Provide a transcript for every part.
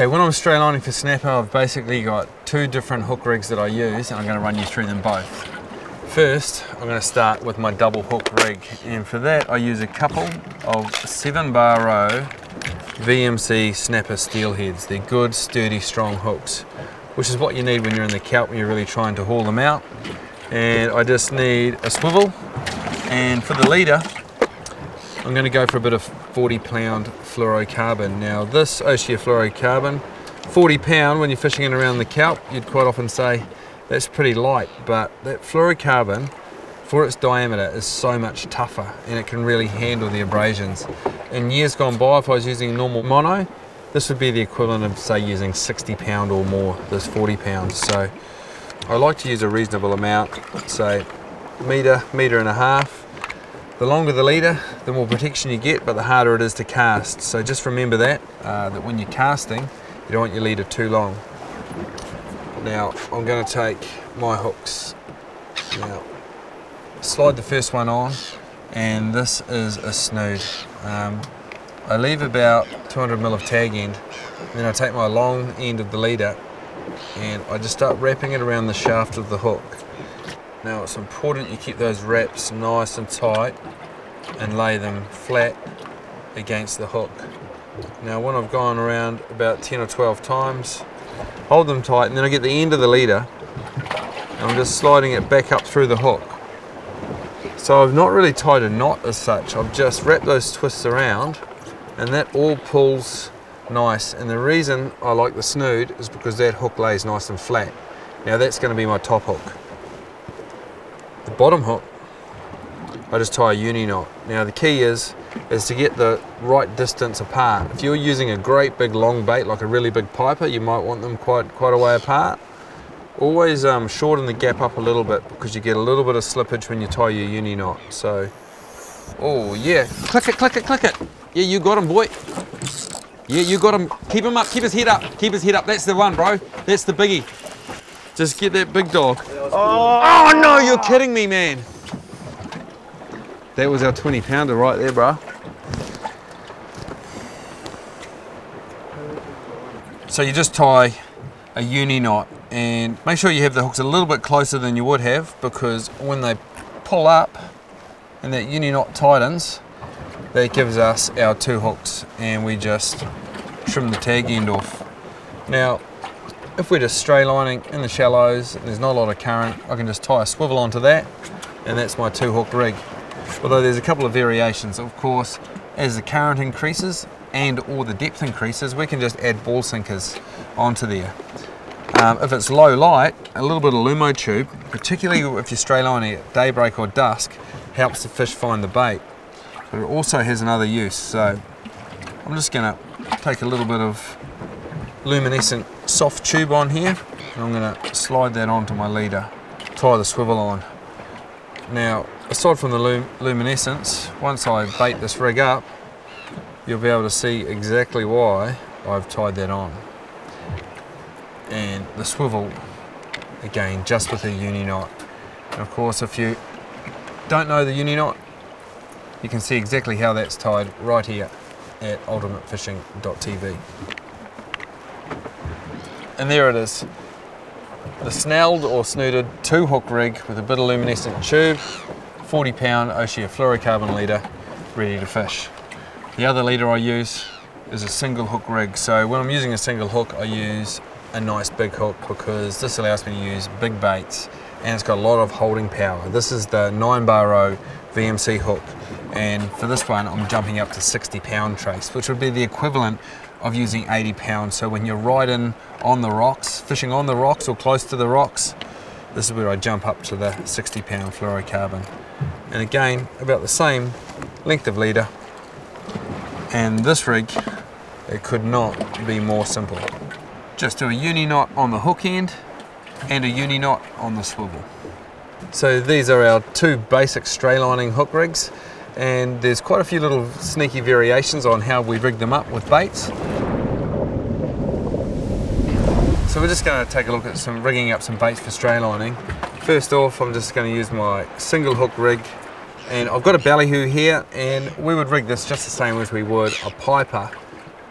Okay, when I'm straight lining for snapper, I've basically got two different hook rigs that I use, and I'm going to run you through them both. First, I'm going to start with my double hook rig, and for that I use a couple of 7-bar row VMC snapper steelheads. They're good, sturdy, strong hooks, which is what you need when you're in the kelp, when you're really trying to haul them out. And I just need a swivel, and for the leader, I'm going to go for a bit of 40-pound fluorocarbon. Now this Ocea fluorocarbon, 40 pound, when you're fishing in around the kelp, you'd quite often say that's pretty light, but that fluorocarbon, for its diameter, is so much tougher and it can really handle the abrasions. In years gone by, if I was using normal mono, this would be the equivalent of, say, using 60 pound or more, this 40 pounds. So I like to use a reasonable amount, say metre, metre and a half. The longer the leader, the more protection you get, but the harder it is to cast. So just remember that, that when you're casting, you don't want your leader too long. Now, I'm going to take my hooks. Now, slide the first one on, and this is a snood. I leave about 200 mil of tag end, and then I take my long end of the leader, and I just start wrapping it around the shaft of the hook. Now it's important you keep those wraps nice and tight and lay them flat against the hook. Now when I've gone around about 10 or 12 times, hold them tight, and then I get the end of the leader and I'm just sliding it back up through the hook. So I've not really tied a knot as such, I've just wrapped those twists around, and that all pulls nice. And the reason I like the snood is because that hook lays nice and flat. Now that's going to be my top hook. The bottom hook, I just tie a uni knot. Now the key is to get the right distance apart. If you're using a great big long bait, like a really big piper, you might want them quite a way apart. Always shorten the gap up a little bit, because you get a little bit of slippage when you tie your uni knot. So, oh yeah, click it, click it, click it. Yeah, you got him, boy. Yeah, you got him. Keep him up, keep his head up, keep his head up. That's the one, bro. That's the biggie. Just get that big dog. Oh, oh no, you're kidding me, man. That was our 20 pounder right there, bruh. So you just tie a uni knot, and make sure you have the hooks a little bit closer than you would have, because when they pull up and that uni knot tightens, that gives us our two hooks, and we just trim the tag end off. Now, if we're just stray lining in the shallows and there's not a lot of current, I can just tie a swivel onto that, and that's my two hook rig. Although there's a couple of variations, of course, as the current increases and or the depth increases, we can just add ball sinkers onto there. If it's low light, a little bit of Lumo tube, particularly if you're stray lining at daybreak or dusk, helps the fish find the bait. But it also has another use, so I'm just gonna take a little bit of luminescent soft tube on here, and I'm going to slide that onto my leader, tie the swivel on. Now aside from the luminescence, once I bait this rig up, you'll be able to see exactly why I've tied that on. And the swivel, again, just with a uni knot. And of course, if you don't know the uni knot, you can see exactly how that's tied right here at ultimatefishing.tv. And there it is, the snelled or snooted two hook rig with a bit of luminescent tube, 40 pound Ocea fluorocarbon leader, ready to fish. The other leader I use is a single hook rig. So when I'm using a single hook, I use a nice big hook, because this allows me to use big baits and it's got a lot of holding power. This is the 9-bar row VMC hook, and for this one I'm jumping up to 60 pound trace, which would be the equivalent of using 80 pounds. So when you're right in on the rocks, fishing on the rocks or close to the rocks, this is where I jump up to the 60 pound fluorocarbon. And again, about the same length of leader. And this rig, it could not be more simple. Just do a uni knot on the hook end and a uni knot on the swivel. So these are our two basic stray lining hook rigs, and there's quite a few little sneaky variations on how we rig them up with baits. So we're just going to take a look at some rigging up some baits for stray lining. First off, I'm just going to use my single hook rig, and I've got a ballyhoo here, and we would rig this just the same as we would a piper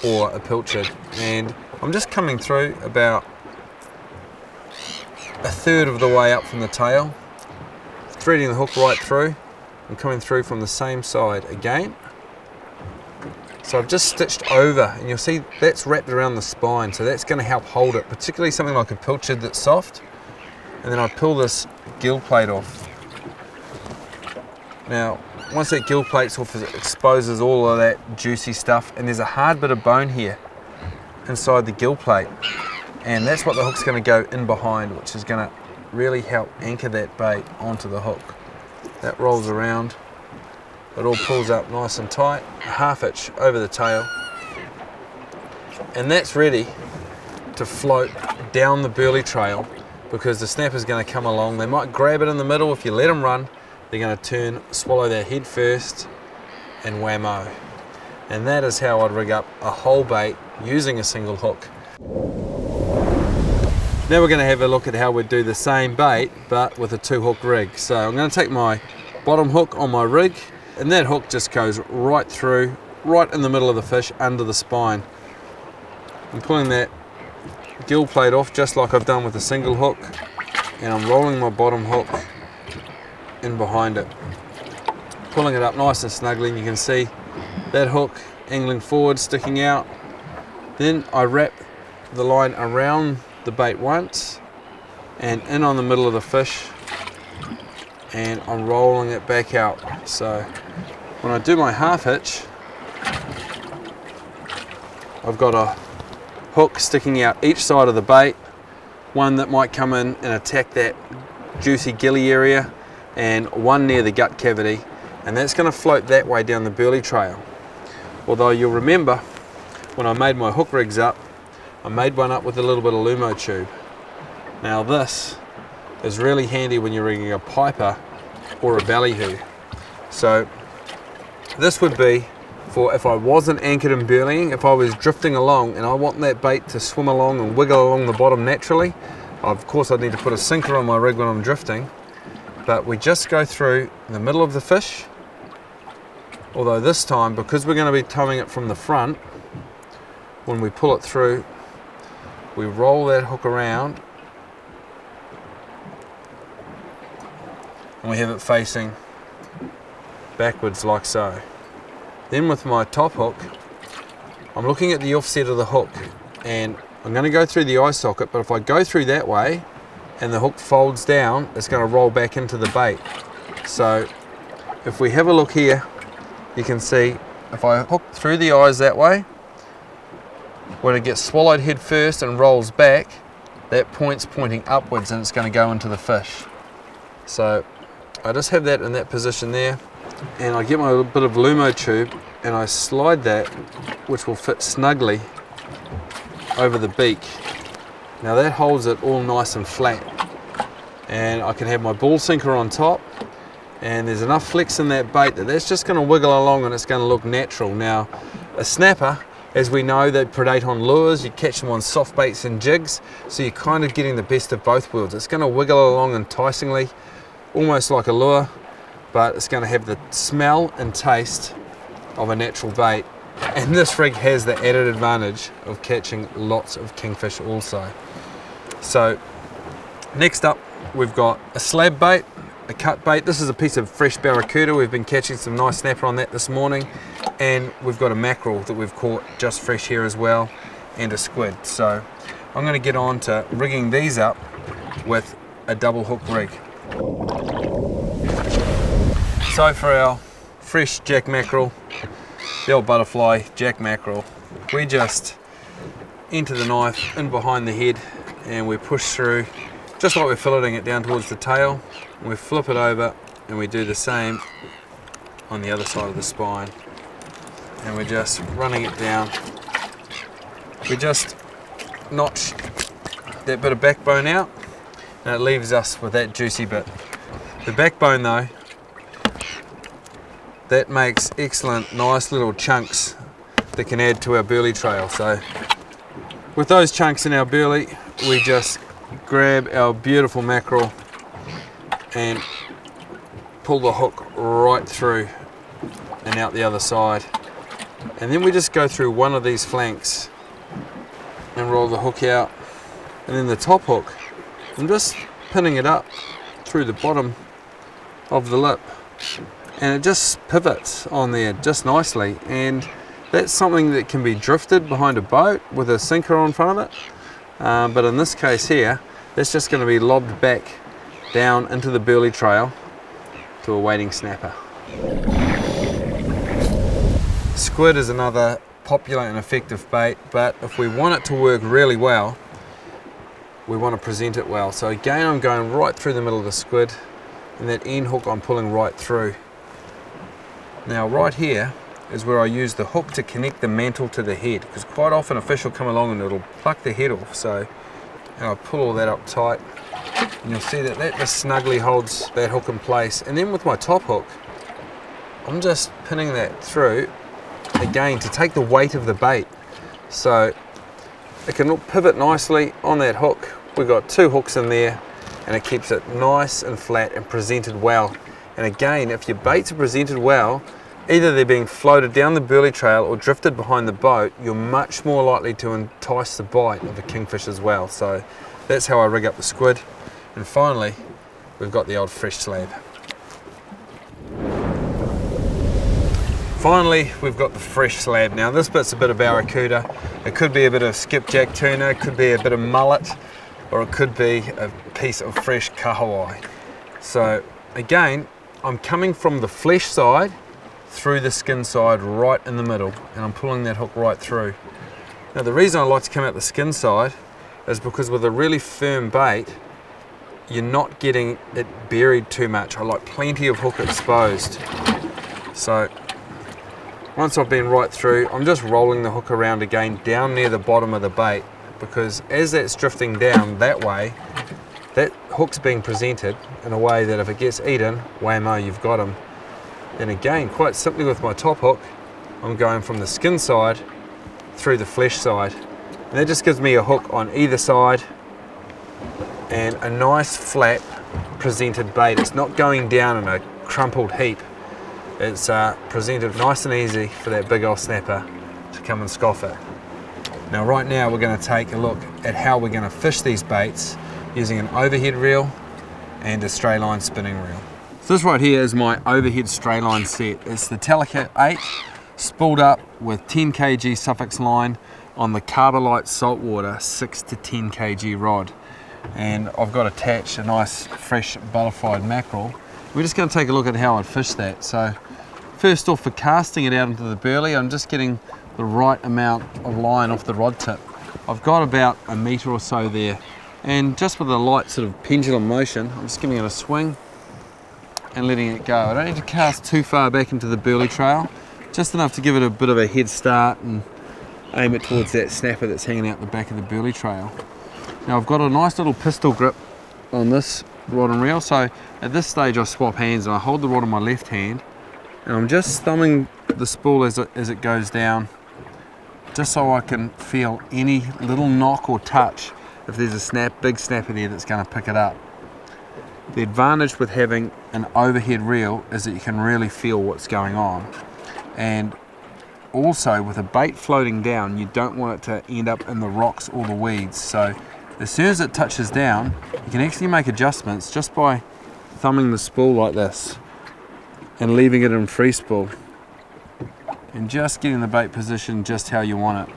or a pilchard. And I'm just coming through about a third of the way up from the tail, threading the hook right through and coming through from the same side again. So I've just stitched over, and you'll see that's wrapped around the spine, so that's going to help hold it, particularly something like a pilchard that's soft. And then I pull this gill plate off. Now, once that gill plate's off, it exposes all of that juicy stuff, and there's a hard bit of bone here inside the gill plate, and that's what the hook's going to go in behind, which is going to really help anchor that bait onto the hook. That rolls around, it all pulls up nice and tight, a half inch over the tail, and that's ready to float down the burley trail because the snapper's going to come along. They might grab it in the middle. If you let them run, they're going to turn, swallow their head first, and whammo. And that is how I'd rig up a whole bait using a single hook. Now we're going to have a look at how we do the same bait but with a two-hook rig. So I'm going to take my bottom hook on my rig, and that hook just goes right through, right in the middle of the fish under the spine. I'm pulling that gill plate off just like I've done with a single hook, and I'm rolling my bottom hook in behind it, pulling it up nice and snugly, and you can see that hook angling forward, sticking out. Then I wrap the line around the bait once and in on the middle of the fish, and I'm rolling it back out. So when I do my half hitch, I've got a hook sticking out each side of the bait, one that might come in and attack that juicy gilly area, and one near the gut cavity, and that's going to float that way down the burley trail. Although you'll remember when I made my hook rigs up, I made one up with a little bit of Lumo tube. Now this is really handy when you're rigging a piper or a ballyhoo. So this would be for if I wasn't anchored and burleying, if I was drifting along and I want that bait to swim along and wiggle along the bottom naturally. Of course I'd need to put a sinker on my rig when I'm drifting. But we just go through the middle of the fish, although this time, because we're going to be towing it from the front, when we pull it through, we roll that hook around and we have it facing backwards like so. Then with my top hook, I'm looking at the offset of the hook, and I'm going to go through the eye socket, but if I go through that way, and the hook folds down, it's going to roll back into the bait. So if we have a look here, you can see if I hook through the eyes that way, when it gets swallowed head first and rolls back, that point's pointing upwards and it's going to go into the fish. So I just have that in that position there, and I get my bit of Lumo tube and I slide that, which will fit snugly over the beak. Now that holds it all nice and flat, and I can have my ball sinker on top, and there's enough flex in that bait that that's just going to wiggle along and it's going to look natural. Now a snapper, as we know, they predate on lures, you catch them on soft baits and jigs, so you're kind of getting the best of both worlds. It's going to wiggle along enticingly, almost like a lure, but it's going to have the smell and taste of a natural bait. And this rig has the added advantage of catching lots of kingfish also. So next up we've got a slab bait, a cut bait. This is a piece of fresh barracuda. We've been catching some nice snapper on that this morning, and we've got a mackerel that we've caught just fresh here as well, and a squid. So I'm going to get on to rigging these up with a double hook rig. So for our fresh jack mackerel, the old butterfly jack mackerel, we just enter the knife in behind the head and we push through just like we're filleting it down towards the tail. We flip it over and we do the same on the other side of the spine, and we're just running it down. We just notch that bit of backbone out, and it leaves us with that juicy bit. The backbone though, that makes excellent, nice little chunks that can add to our burley trail. So with those chunks in our burley, we just grab our beautiful mackerel and pull the hook right through and out the other side. And then we just go through one of these flanks and roll the hook out, and then the top hook, I'm just pinning it up through the bottom of the lip, and it just pivots on there just nicely. And that's something that can be drifted behind a boat with a sinker on front of it, but in this case here, that's just going to be lobbed back down into the burley trail to a waiting snapper. Squid is another popular and effective bait, but if we want it to work really well, we want to present it well. So again, I'm going right through the middle of the squid, and that end hook I'm pulling right through. Now right here is where I use the hook to connect the mantle to the head, because quite often a fish will come along and it'll pluck the head off. So, and I pull all that up tight, and you'll see that that just snugly holds that hook in place. And then with my top hook, I'm just pinning that through again to take the weight of the bait, so it can pivot nicely on that hook. We've got two hooks in there, and it keeps it nice and flat and presented well. And again, if your baits are presented well, either they're being floated down the burley trail or drifted behind the boat, you're much more likely to entice the bite of the kingfish as well. So that's how I rig up the squid. And finally, we've got the old fresh slab. Finally, we've got the fresh slab. Now this bit's a bit of barracuda. It could be a bit of skipjack tuna, it could be a bit of mullet, or it could be a piece of fresh kahawai. So again, I'm coming from the flesh side through the skin side right in the middle, and I'm pulling that hook right through. Now the reason I like to come out the skin side is because with a really firm bait, you're not getting it buried too much. I like plenty of hook exposed. So once I've been right through, I'm just rolling the hook around again down near the bottom of the bait, because as that's drifting down that way, that hook's being presented in a way that if it gets eaten, whammo, you've got him. And again, quite simply with my top hook, I'm going from the skin side through the flesh side. And that just gives me a hook on either side and a nice flat presented bait. It's not going down in a crumpled heap. It's presented nice and easy for that big old snapper to come and scoff at. Now right now we're going to take a look at how we're going to fish these baits using an overhead reel and a stray line spinning reel. So this right here is my overhead stray line set. It's the Telecat 8 spooled up with 10 kg suffix line on the Carbolite saltwater 6 to 10 kg rod. And I've got attached a nice fresh butterflied mackerel. We're just going to take a look at how I'd fish that. So first off, for casting it out into the burley, I'm just getting the right amount of line off the rod tip. I've got about a metre or so there, and just with a light sort of pendulum motion, I'm just giving it a swing and letting it go. I don't need to cast too far back into the burley trail, just enough to give it a bit of a head start and aim it towards that snapper that's hanging out the back of the burley trail. Now I've got a nice little pistol grip on this rod and reel, so at this stage I swap hands and I hold the rod in my left hand, and I'm just thumbing the spool as it goes down, just so I can feel any little knock or touch if there's a big snapper there that's going to pick it up. The advantage with having an overhead reel is that you can really feel what's going on, and also with a bait floating down, you don't want it to end up in the rocks or the weeds. So as soon as it touches down, you can actually make adjustments just by thumbing the spool like this and leaving it in free spool, and just getting the bait positioned just how you want it.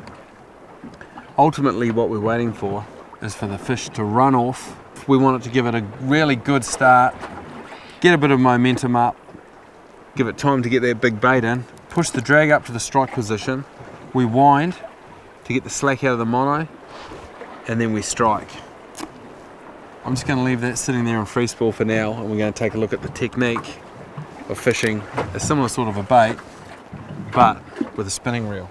Ultimately what we're waiting for is for the fish to run off. We want it to give it a really good start, get a bit of momentum up, give it time to get that big bait in, push the drag up to the strike position, we wind to get the slack out of the mono, and then we strike. I'm just going to leave that sitting there in free spool for now, and we're going to take a look at the technique of fishing a similar sort of a bait, but with a spinning reel.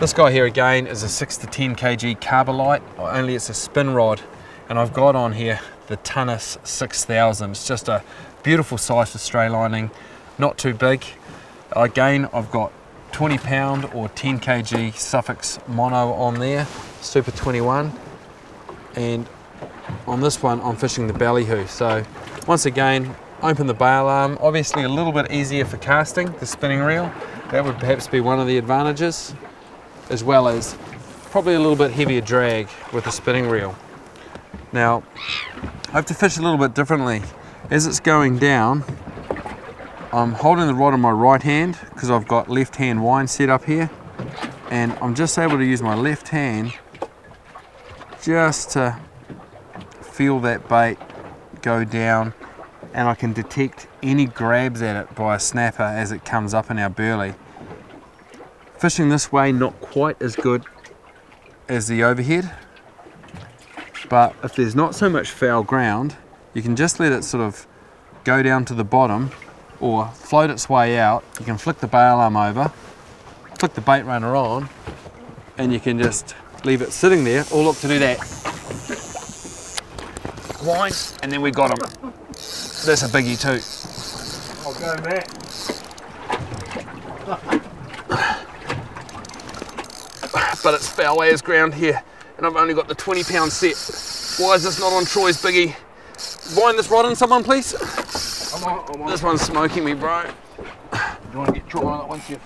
This guy here again is a 6 to 10 kg Carbolite, only it's a spin rod, and I've got on here the Tanis 6000. It's just a beautiful size for stray lining, not too big. Again, I've got 20 pound or 10 kg suffix mono on there, Super 21, and on this one I'm fishing the ballyhoo. So once again, open the bail arm, obviously a little bit easier for casting the spinning reel, that would perhaps be one of the advantages, as well as probably a little bit heavier drag with a spinning reel. Now, I have to fish a little bit differently. As it's going down, I'm holding the rod in my right hand because I've got left hand wind set up here, and I'm just able to use my left hand just to feel that bait go down, and I can detect any grabs at it by a snapper as it comes up in our burley. Fishing this way, not quite as good as the overhead, but if there's not so much foul ground, you can just let it sort of go down to the bottom or float its way out. You can flick the bail arm over, flick the bait runner on, and you can just leave it sitting there. Oh look, to do that. Line, and then we got him. That's a biggie too. I'll go, Matt. But it's foul as ground here, and I've only got the 20 pound set. Why is this not on Troy's biggie? Wind this rod in, someone please. I'm on. This one's smoking me, bro. Do you want to get Troy on it once you...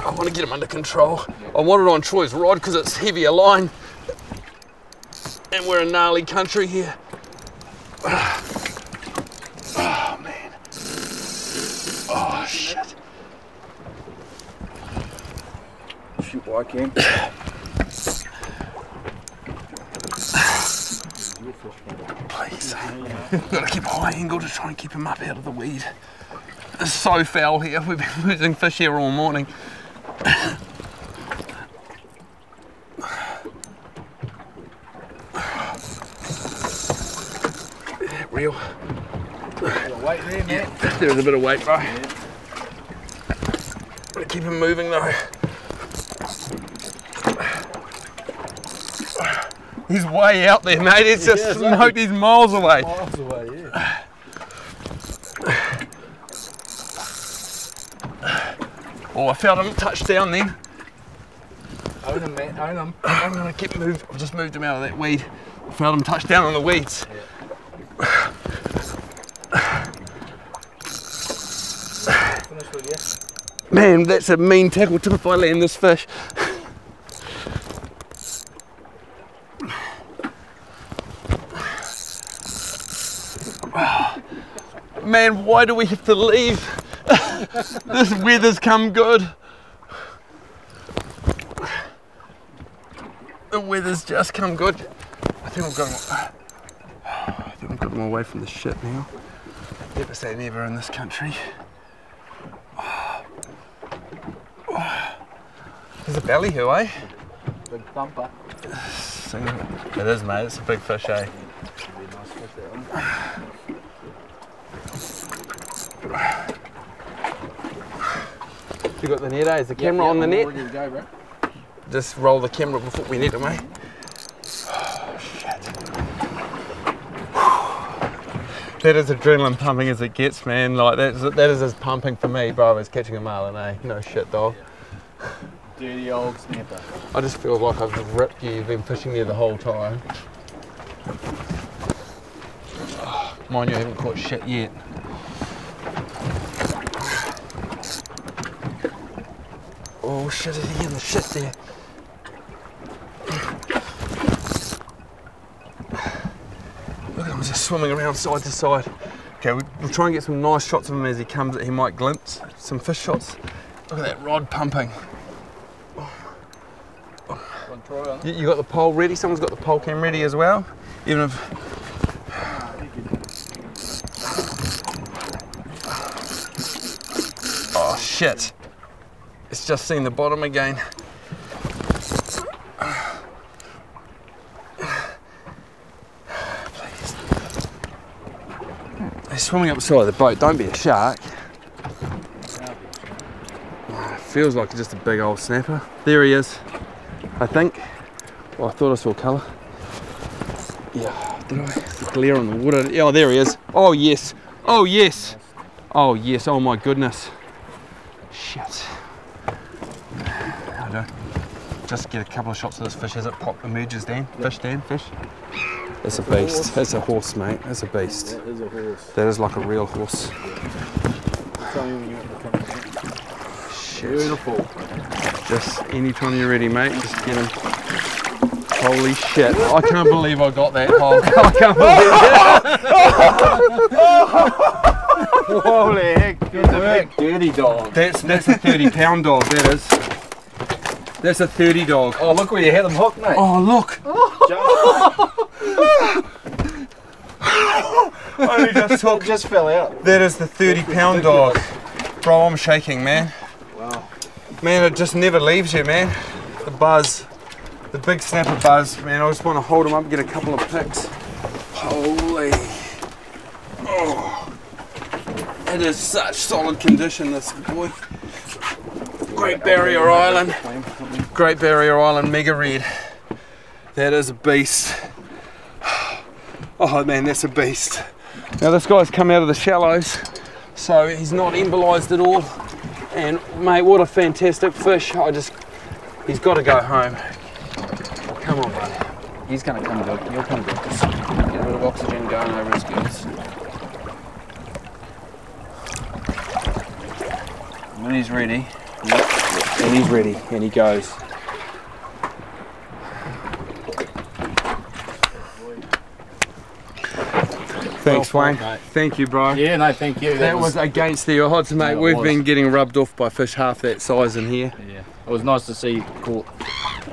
I want to get him under control. Yeah. I want it on Troy's rod because it's heavier line. And we're in gnarly country here. Oh, man. Oh, shit. Shoot what I can. Please. Gotta keep a high angle to try and keep him up out of the weed. It's so foul here. We've been losing fish here all morning. Reel. Yeah, there's a bit of weight, bro. Yeah. Keep him moving though. He's way out there, mate. It's just smoked. He's miles away. Miles away, yeah. Oh, I felt him touch down then. Own him, man. Own him. I'm gonna keep moving. I've just moved him out of that weed. I felt him touch down on the weeds. Yeah. Man, that's a mean tackle tip if I land this fish. Man, why do we have to leave? This weather's come good. The weather's just come good. I think I've got them away from the ship now. Never say never in this country. There's a belly here, eh? Big thumper. It is, mate. It's a big fish, eh? You got the net, eh? Is the camera on the net? Ready to go, bro. Just roll the camera before we net him, eh? Oh, shit. That is adrenaline pumping as it gets, man. Like, that is as pumping for me, bro, as catching a marlin, eh? No shit, dog. Dirty old snapper. I just feel like I've ripped you. You've been fishing there the whole time. Oh, mind you, I haven't caught shit yet. Oh shit, is he in the shit there? Look at him just swimming around side to side. Okay, we'll try and get some nice shots of him as he comes that he might glimpse. Some fish shots. Look at that rod pumping. You got the pole ready? Someone's got the pole cam ready as well? Even if... Oh shit! It's just seen the bottom again. Please. They're swimming up the side of the boat, don't be a shark. Oh, it feels like just a big old snapper. There he is. I think. Well, I thought I saw colour. Yeah, did I? The glare on the water. Oh, there he is. Oh, yes. Oh, yes. Oh, yes. Oh, my goodness. Shit. I do. Just get a couple of shots of this fish as it emerges, Dan. Fish, Dan. Fish. That's a beast. That's a horse, mate. That's a beast. That is a horse. That is like a real horse. Shit. Beautiful. Just anytime you're ready, mate, just get them. Holy shit, I can't believe I got that hog. I can't believe that. Holy heck, that's a big dirty dog. That's a 30-pound dog, that is. That's a 30 dog. Oh, look where you had them hooked, mate. Oh, look. Only just hooked. It just fell out. That is the 30-pound dog. Bro, I'm shaking, man. Wow. Man, it just never leaves you, man. The buzz. The big snapper buzz, man. I just want to hold him up and get a couple of picks. Holy. Oh. It is such solid condition, this boy. Great Barrier Island. Great Barrier Island mega red. That is a beast. Oh man, that's a beast. Now this guy's come out of the shallows, so he's not embolized at all. And mate, what a fantastic fish. He's got to go home. Come on, bud. He's going to come good. You'll come good. Get a bit of oxygen going over his gills. When he's ready. And he's ready, and he goes. Thanks, Wayne. Mate. Thank you, bro. Yeah, no, thank you. That was against the odds, mate. We've been getting rubbed off by fish half that size in here. Yeah, it was nice to see you caught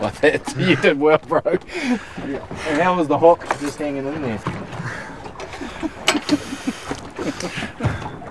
like that. You did well, bro. Yeah. And how was the hook just hanging in there?